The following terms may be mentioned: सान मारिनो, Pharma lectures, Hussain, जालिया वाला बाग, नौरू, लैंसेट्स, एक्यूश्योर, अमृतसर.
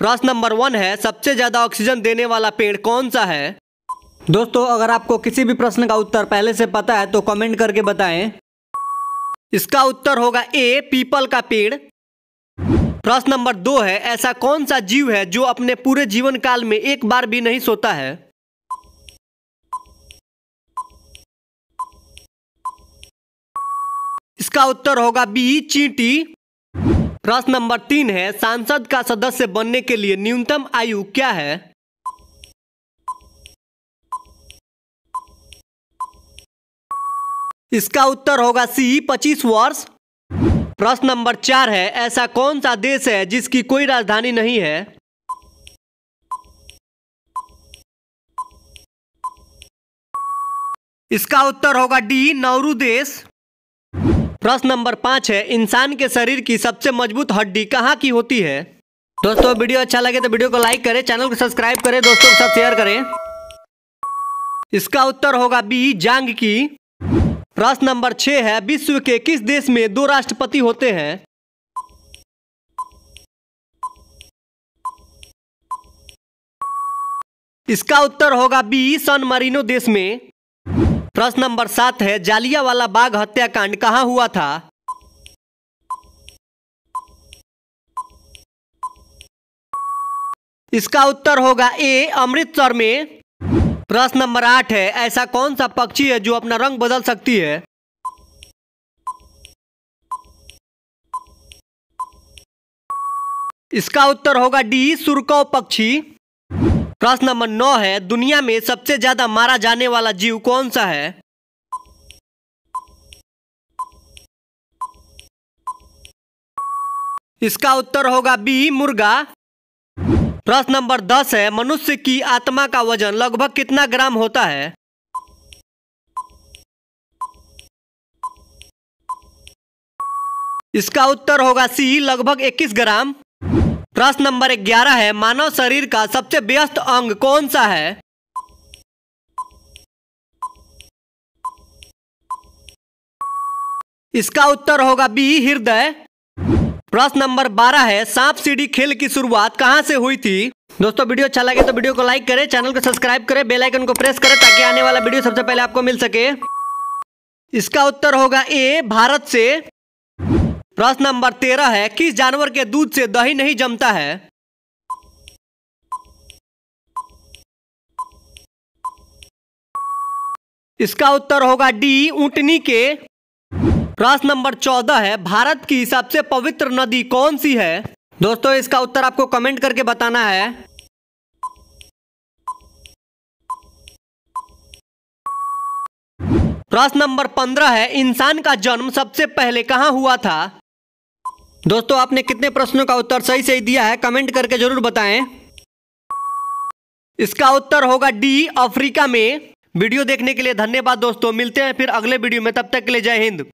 प्रश्न नंबर 1 है, सबसे ज्यादा ऑक्सीजन देने वाला पेड़ कौन सा है? दोस्तों अगर आपको किसी भी प्रश्न का उत्तर पहले से पता है तो कमेंट करके बताएं। इसका उत्तर होगा ए, पीपल का पेड़। प्रश्न नंबर 2 है, ऐसा कौन सा जीव है जो अपने पूरे जीवन काल में एक बार भी नहीं सोता है? इसका उत्तर होगा बी, चींटी। प्रश्न नंबर 3 है, सांसद का सदस्य बनने के लिए न्यूनतम आयु क्या है? इसका उत्तर होगा सी, 25 वर्ष। प्रश्न नंबर 4 है, ऐसा कौन सा देश है जिसकी कोई राजधानी नहीं है? इसका उत्तर होगा डी, नौरू देश। प्रश्न नंबर 5 है, इंसान के शरीर की सबसे मजबूत हड्डी कहाँ की होती है? दोस्तों वीडियो अच्छा लगे तो वीडियो को लाइक करें, चैनल को सब्सक्राइब करें, दोस्तों के साथ शेयर करें। इसका उत्तर होगा बी, जांघ की। प्रश्न नंबर 6 है, विश्व के किस देश में 2 राष्ट्रपति होते हैं? इसका उत्तर होगा बी, सान मारिनो देश में। प्रश्न नंबर 7 है, जालिया वाला बाग हत्याकांड कहाँ हुआ था? इसका उत्तर होगा ए, अमृतसर में। प्रश्न नंबर 8 है, ऐसा कौन सा पक्षी है जो अपना रंग बदल सकती है? इसका उत्तर होगा डी, सुरकौ पक्षी। प्रश्न नंबर 9 है, दुनिया में सबसे ज्यादा मारा जाने वाला जीव कौन सा है? इसका उत्तर होगा बी, मुर्गा। प्रश्न नंबर 10 है, मनुष्य की आत्मा का वजन लगभग कितना ग्राम होता है? इसका उत्तर होगा सी, लगभग 21 ग्राम। प्रश्न नंबर 11 है, मानव शरीर का सबसे व्यस्त अंग कौन सा है? इसका उत्तर होगा बी, हृदय। प्रश्न नंबर 12 है, सांप सीढ़ी खेल की शुरुआत कहां से हुई थी? दोस्तों वीडियो अच्छा लगे तो वीडियो को लाइक करें, चैनल को सब्सक्राइब करें, बेल आइकन को प्रेस करें ताकि आने वाला वीडियो सबसे पहले आपको मिल सके। इसका उत्तर होगा ए, भारत से। प्रश्न नंबर 13 है, किस जानवर के दूध से दही नहीं जमता है? इसका उत्तर होगा डी, ऊंटनी के। प्रश्न नंबर 14 है, भारत की सबसे पवित्र नदी कौन सी है? दोस्तों इसका उत्तर आपको कमेंट करके बताना है। प्रश्न नंबर 15 है, इंसान का जन्म सबसे पहले कहां हुआ था? दोस्तों आपने कितने प्रश्नों का उत्तर सही सही दिया है, कमेंट करके जरूर बताएं। इसका उत्तर होगा डी, अफ्रीका में। वीडियो देखने के लिए धन्यवाद दोस्तों, मिलते हैं फिर अगले वीडियो में, तब तक के लिए जय हिंद।